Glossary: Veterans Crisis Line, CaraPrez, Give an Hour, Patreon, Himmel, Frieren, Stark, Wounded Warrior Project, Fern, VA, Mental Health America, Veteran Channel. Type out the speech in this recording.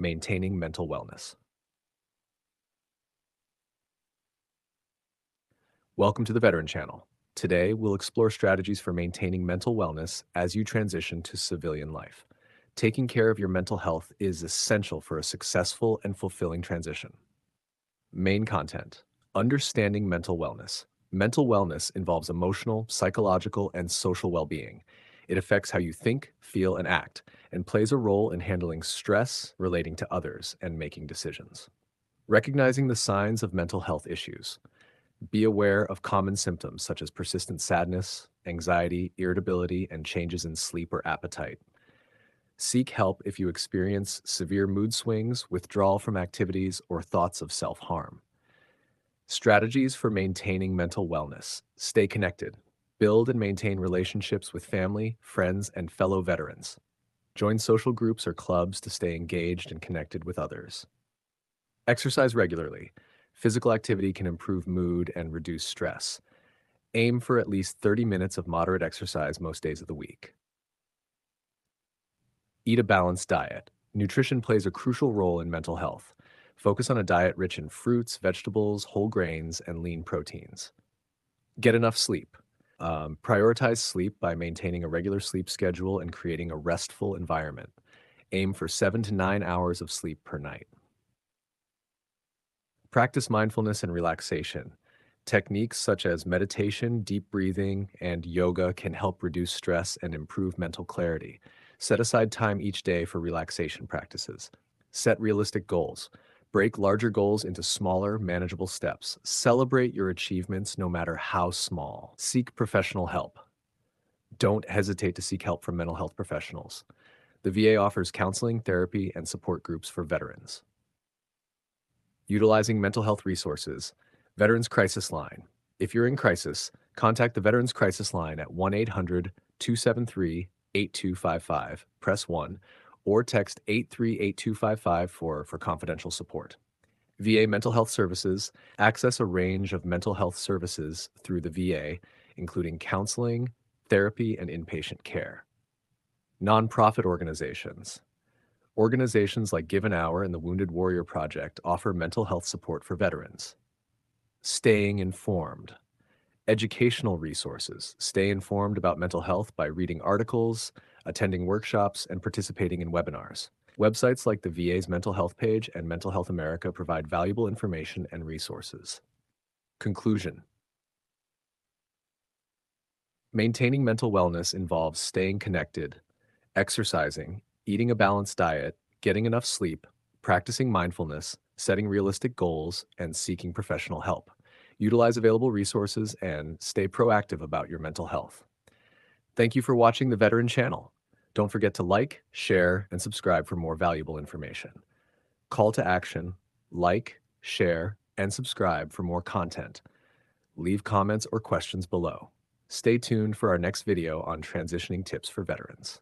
maintaining mental wellness. Welcome to the Veteran Channel. Today, we'll explore strategies for maintaining mental wellness as you transition to civilian life. Taking care of your mental health is essential for a successful and fulfilling transition. Main content: understanding mental wellness. Mental wellness involves emotional, psychological, and social well-being. It affects how you think, feel, and act, and plays a role in handling stress, relating to others, and making decisions. Recognizing the signs of mental health issues. Be aware of common symptoms such as persistent sadness, anxiety, irritability, and changes in sleep or appetite. Seek help if you experience severe mood swings, withdrawal from activities, or thoughts of self-harm. Strategies for maintaining mental wellness. Stay connected. Build and maintain relationships with family, friends, and fellow veterans. Join social groups or clubs to stay engaged and connected with others. Exercise regularly. Physical activity can improve mood and reduce stress. Aim for at least 30 minutes of moderate exercise most days of the week. Eat a balanced diet. Nutrition plays a crucial role in mental health. Focus on a diet rich in fruits, vegetables, whole grains, and lean proteins. Get enough sleep. Prioritize sleep by maintaining a regular sleep schedule and creating a restful environment. Aim for 7 to 9 hours of sleep per night. Practice mindfulness and relaxation. Techniques such as meditation, deep breathing, and yoga can help reduce stress and improve mental clarity. Set aside time each day for relaxation practices. Set realistic goals. Break larger goals into smaller, manageable steps. Celebrate your achievements no matter how small. Seek professional help. Don't hesitate to seek help from mental health professionals. The VA offers counseling, therapy, and support groups for veterans. Utilizing mental health resources. Veterans Crisis Line. If you're in crisis, contact the Veterans Crisis Line at 1-800-273-8255, press 1, or text 838255 for confidential support. VA Mental Health Services. Access a range of mental health services through the VA, including counseling, therapy, and inpatient care. Nonprofit organizations. Organizations like Give an Hour and the Wounded Warrior Project offer mental health support for veterans. Staying informed. Educational resources. Stay informed about mental health by reading articles, attending workshops, and participating in webinars. Websites like the VA's Mental Health Page and Mental Health America provide valuable information and resources. Conclusion. Maintaining mental wellness involves staying connected, exercising, eating a balanced diet, getting enough sleep, practicing mindfulness, setting realistic goals, and seeking professional help. Utilize available resources and stay proactive about your mental health. Thank you for watching the Veteran Channel. Don't forget to like, share, and subscribe for more valuable information. Call to action: like, share, and subscribe for more content. Leave comments or questions below. Stay tuned for our next video on transitioning tips for veterans.